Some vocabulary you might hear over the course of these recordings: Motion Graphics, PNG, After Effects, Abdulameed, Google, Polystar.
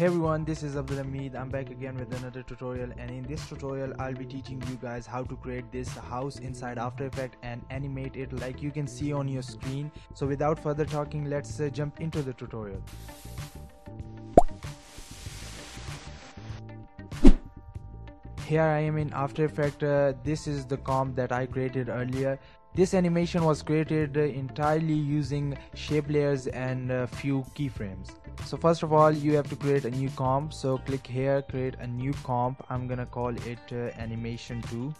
Hey everyone, this is Abdulameed. I'm back again with another tutorial, and in this tutorial I'll be teaching you guys how to create this house inside After Effects and animate it like you can see on your screen. So without further talking, let's jump into the tutorial. Here I am in After Effects. This is the comp that I created earlier. This animation was created entirely using shape layers and a few keyframes. So first of all, you have to create a new comp. So click here, create a new comp. I'm gonna call it animation 2.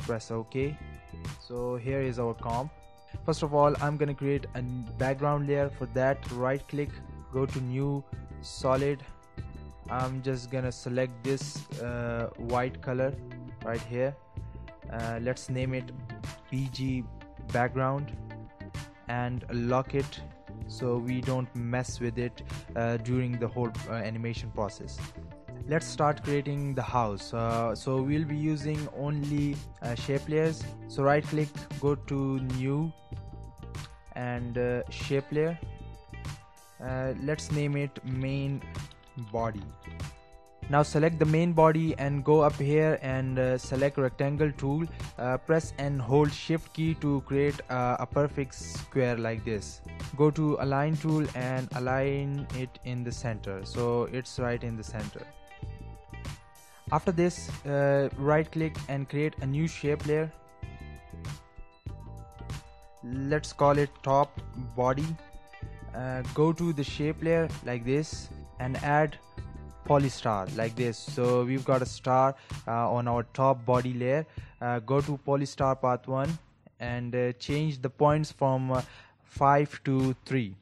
Press OK. So here is our comp. First of all, I'm gonna create a background layer. For that, right click, go to new, solid. I'm just gonna select this white color right here. Let's name it BG background and lock it so we don't mess with it during the whole animation process. Let's start creating the house. So we'll be using only shape layers. So right click, go to new and shape layer. Let's name it main body. Now select the main body and go up here and select rectangle tool. Press and hold shift key to create a perfect square like this. Go to align tool and align it in the center, so it's right in the center. After this, right click and create a new shape layer. Let's call it top body. Go to the shape layer like this and add Polystar like this. So we've got a star on our top body layer. Go to Polystar path 1 and change the points from 5 to 3.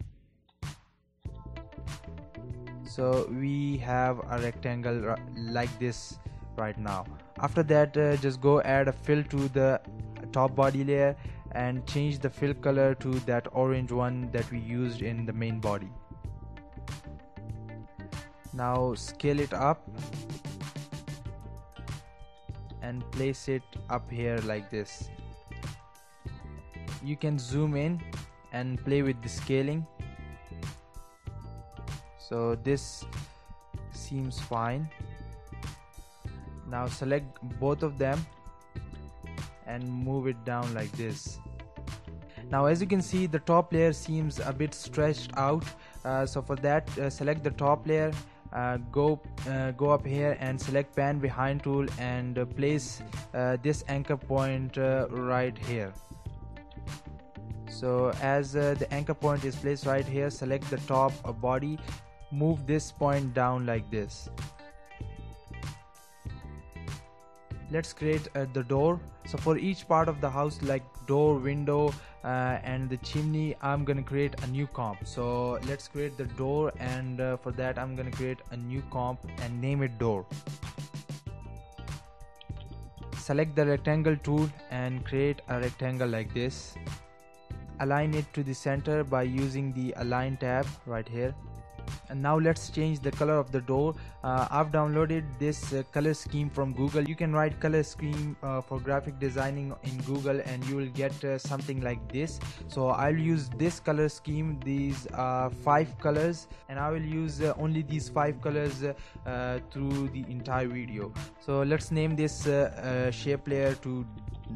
So we have a rectangle like this right now. After that, just go add a fill to the top body layer and change the fill color to that orange one that we used in the main body. Now scale it up and place it up here like this. You can zoom in and play with the scaling. So this seems fine. Now select both of them and move it down like this. Now as you can see, the top layer seems a bit stretched out. So for that, select the top layer. Go up here and select pan behind tool and place this anchor point right here. So as the anchor point is placed right here, select the top body, move this point down like this. Let's create the door. So for each part of the house, like door, window and the chimney, I'm gonna create a new comp. So let's create the door, and for that I'm gonna create a new comp and name it door. Select the rectangle tool and create a rectangle like this. Align it to the center by using the align tab right here. And now let's change the color of the door. I've downloaded this color scheme from Google. You can write color scheme for graphic designing in Google and you will get something like this. So I'll use this color scheme. These are 5 colors, and I will use only these 5 colors through the entire video. So let's name this shape layer to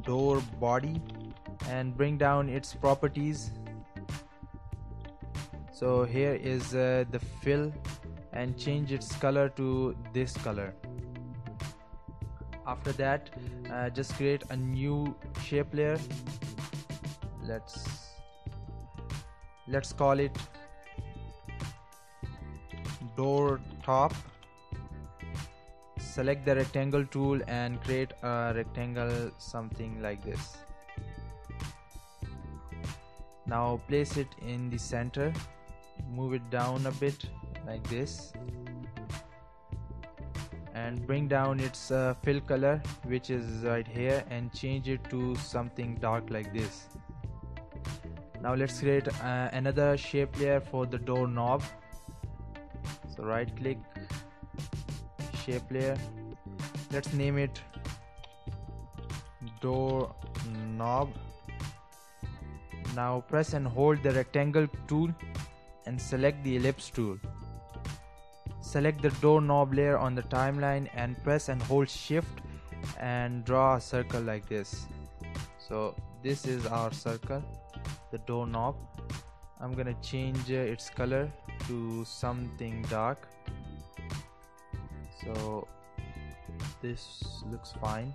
door body and bring down its properties. So here is the fill, and change its color to this color. After that, just create a new shape layer. Let's call it door top. Select the rectangle tool and create a rectangle something like this. Now place it in the center. Move it down a bit like this and bring down its fill color, which is right here, and change it to something dark like this. Now let's create another shape layer for the door knob. So right click, shape layer. Let's name it door knob. Now press and hold the rectangle tool and select the ellipse tool. Select the doorknob layer on the timeline and press and hold shift and draw a circle like this. So this is our circle, the doorknob. I'm gonna change its color to something dark. So this looks fine,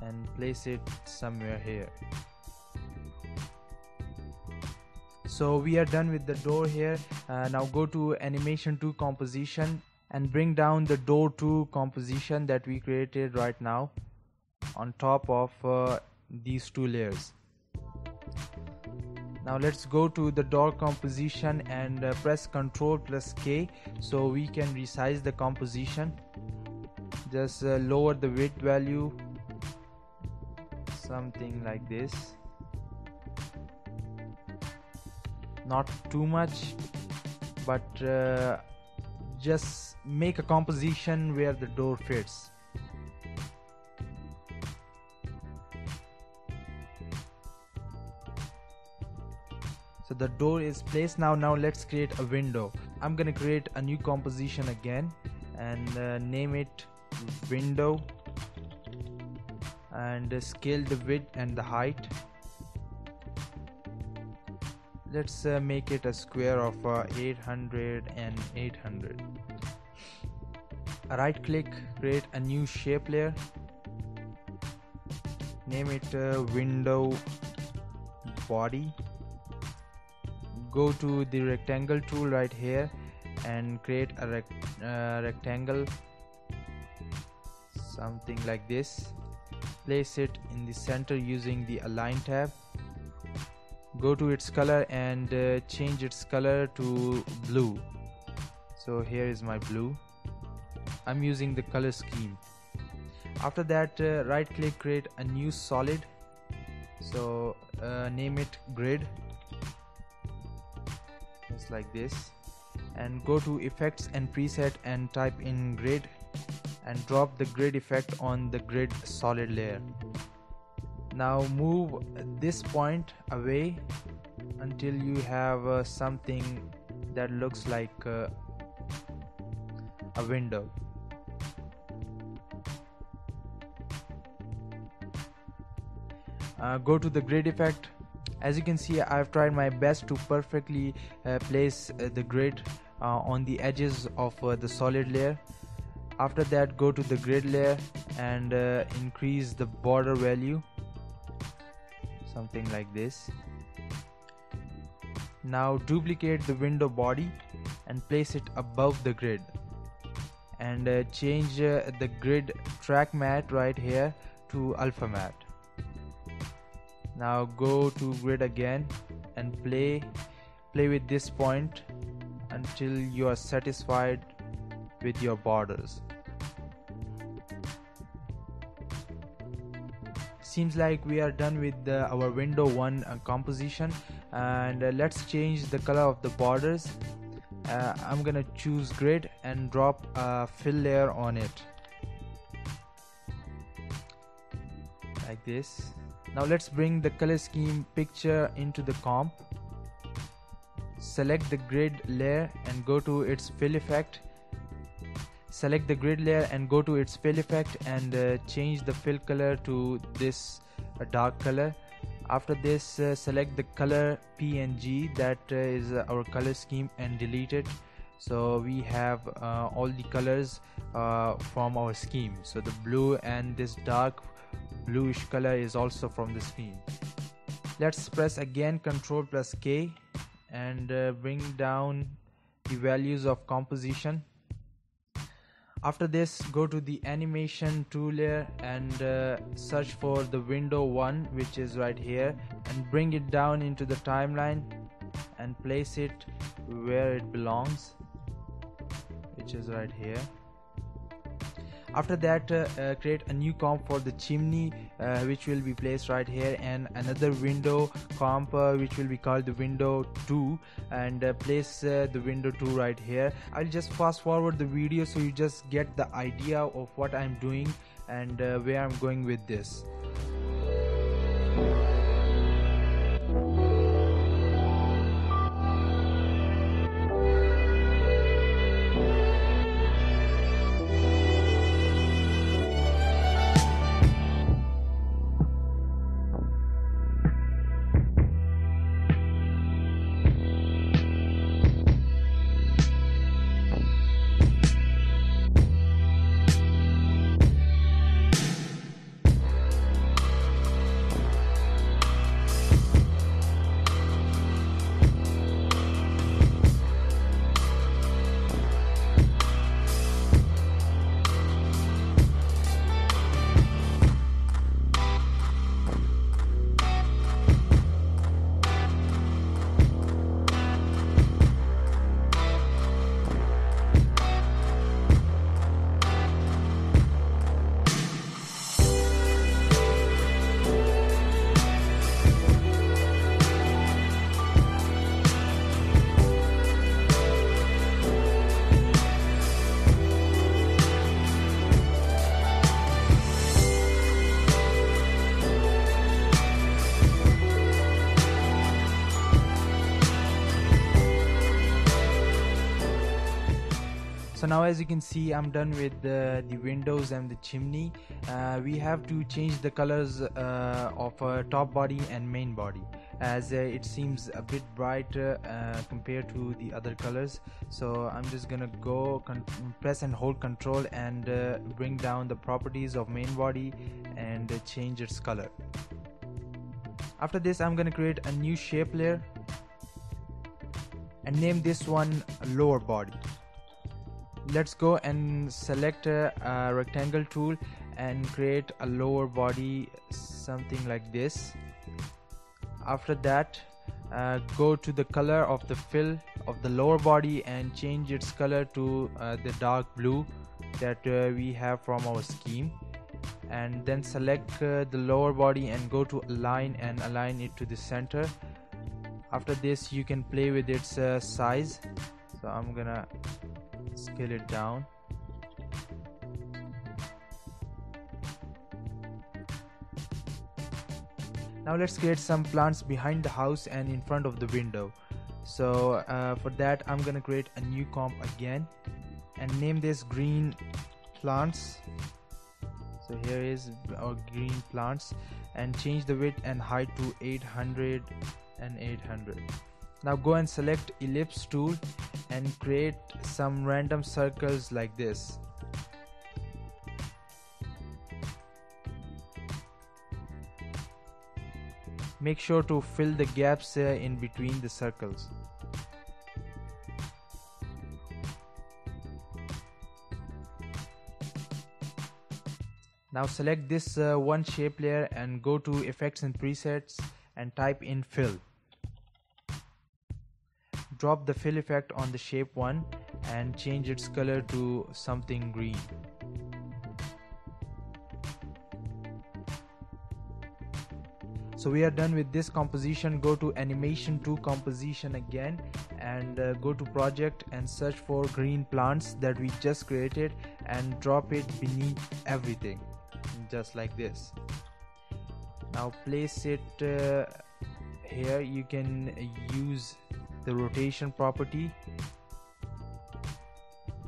and place it somewhere here. So we are done with the door here. Now go to animation to composition and bring down the door to composition that we created right now on top of these two layers. Now let's go to the door composition and press Ctrl+K so we can resize the composition. Just lower the width value, something like this. Not too much, but just make a composition where the door fits. So the door is placed now. Now let's create a window. I'm gonna create a new composition again and name it window and scale the width and the height. Let's make it a square of 800 and 800. Right click, create a new shape layer, name it window body. Go to the rectangle tool right here and create a rectangle something like this. Place it in the center using the align tab. Go to its color and change its color to blue. So here is my blue. I'm using the color scheme. After that, right click, create a new solid. So name it grid, just like this, and go to effects and preset and type in grid and drop the grid effect on the grid solid layer. Now move this point away until you have something that looks like a window. Go to the grid effect. As you can see, I've tried my best to perfectly place the grid on the edges of the solid layer. After that, go to the grid layer and increase the border value, something like this. Now duplicate the window body and place it above the grid, and change the grid track mat right here to alpha mat. Now go to grid again and play with this point until you are satisfied with your borders. Seems like we are done with our window one composition, and let's change the color of the borders. I'm gonna choose grid and drop a fill layer on it like this. Now let's bring the color scheme picture into the comp. Select the grid layer and go to its fill effect. Select the grid layer and go to its fill effect and change the fill color to this dark color. After this, select the color PNG that is our color scheme and delete it. So we have all the colors from our scheme. So the blue and this dark bluish color is also from the scheme. Let's press again Ctrl+K and bring down the values of composition. After this, go to the animation tool layer and search for the window one, which is right here, and bring it down into the timeline and place it where it belongs, which is right here. After that, create a new comp for the chimney, which will be placed right here, and another window comp which will be called the window 2, and place the window 2 right here. I'll just fast forward the video so you just get the idea of what I'm doing and where I'm going with this. So now, as you can see, I'm done with the windows and the chimney. We have to change the colors of top body and main body, as it seems a bit brighter compared to the other colors. So I'm just gonna go press and hold Control and bring down the properties of main body and change its color. After this, I'm gonna create a new shape layer and name this one lower body. Let's go and select a rectangle tool and create a lower body, something like this. After that, go to the color of the fill of the lower body and change its color to the dark blue that we have from our scheme, and then select the lower body and go to align and align it to the center. After this, you can play with its size, so I'm gonna scale it down. Now let's create some plants behind the house and in front of the window. So for that, I'm gonna create a new comp again and name this green plants. So here is our green plants, and change the width and height to 800 and 800. Now go and select ellipse tool and create some random circles like this. Make sure to fill the gaps in between the circles. Now select this one shape layer and go to Effects and Presets and type in Fill. Drop the fill effect on the shape one and change its color to something green. So we are done with this composition. Go to Animation to Composition again and go to Project and search for green plants that we just created and drop it beneath everything, just like this. Now place it here. You can use the rotation property.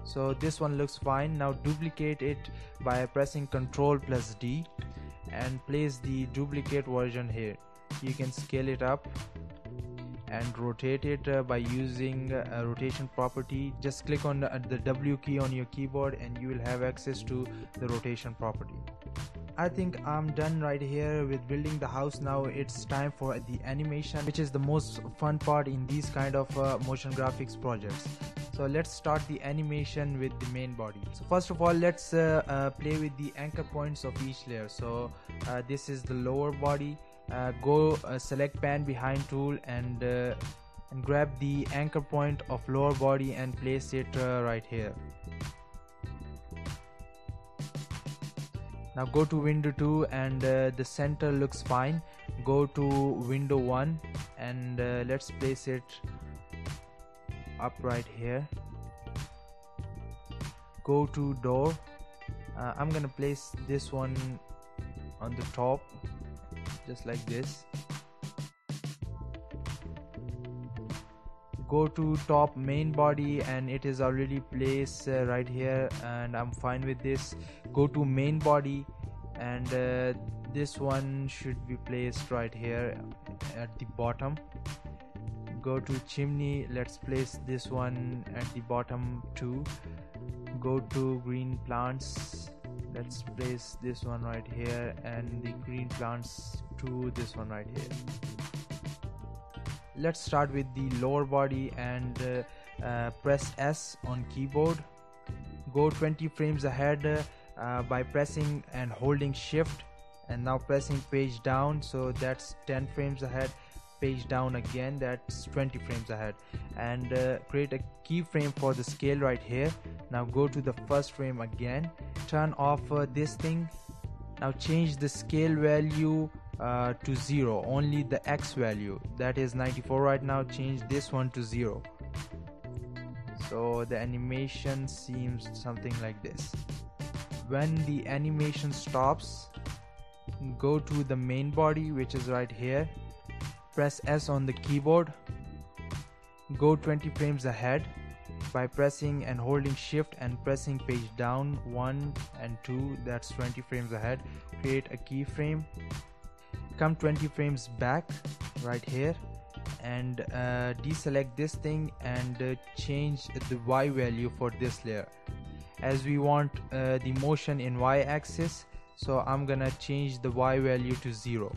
So this one looks fine. Now duplicate it by pressing Ctrl+D and place the duplicate version here. You can scale it up and rotate it by using a rotation property. Just click on the W key on your keyboard and you will have access to the rotation property. I think I'm done right here with building the house. Now it's time for the animation, which is the most fun part in these kind of motion graphics projects. So let's start the animation with the main body. So first of all, let's play with the anchor points of each layer. So this is the lower body. Go select pan behind tool and grab the anchor point of lower body and place it right here. Now go to window 2 and the center looks fine. Go to window 1 and let's place it up right here. Go to door. I'm gonna place this one on the top, just like this. Go to top main body and it is already placed right here, and I'm fine with this. Go to main body and this one should be placed right here at the bottom. Go to chimney, let's place this one at the bottom too. Go to green plants, let's place this one right here, and the green plants to this one right here. Let's start with the lower body and press S on keyboard. Go 20 frames ahead by pressing and holding shift, and now pressing page down, so that's 10 frames ahead. Page down again, that's 20 frames ahead, and create a keyframe for the scale right here. Now go to the first frame again, turn off this thing. Now change the scale value to 0, only the X value, that is 94 right now. Change this one to 0. So the animation seems something like this. When the animation stops, go to the main body, which is right here. Press S on the keyboard. Go 20 frames ahead. by pressing and holding shift and pressing page down 1 and 2, that's 20 frames ahead. Create a keyframe, come 20 frames back right here, and deselect this thing and change the Y value for this layer, as we want the motion in Y axis. So I'm gonna change the Y value to 0.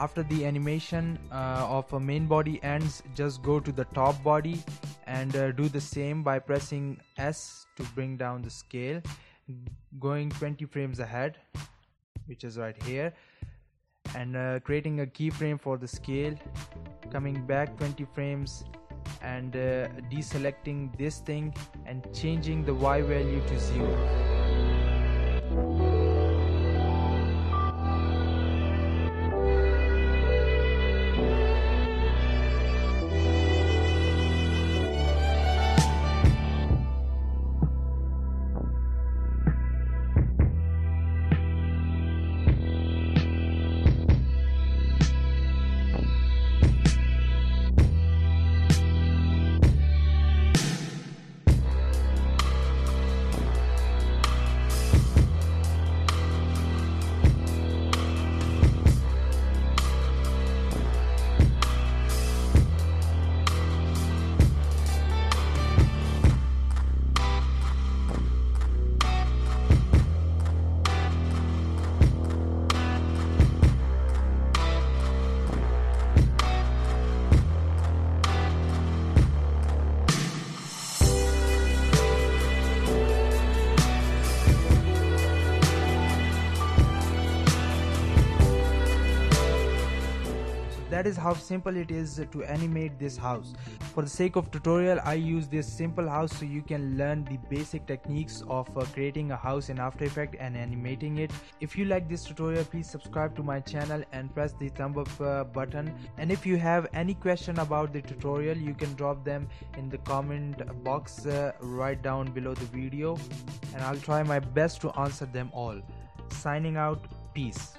After the animation of a main body ends, just go to the top body and do the same by pressing S to bring down the scale, going 20 frames ahead, which is right here, and creating a keyframe for the scale, coming back 20 frames and deselecting this thing and changing the Y value to 0. That is how simple it is to animate this house. For the sake of tutorial, I use this simple house so you can learn the basic techniques of creating a house in After Effects and animating it. If you like this tutorial, please subscribe to my channel and press the thumb up button. And if you have any question about the tutorial, you can drop them in the comment box right down below the video, and I'll try my best to answer them all. Signing out, peace.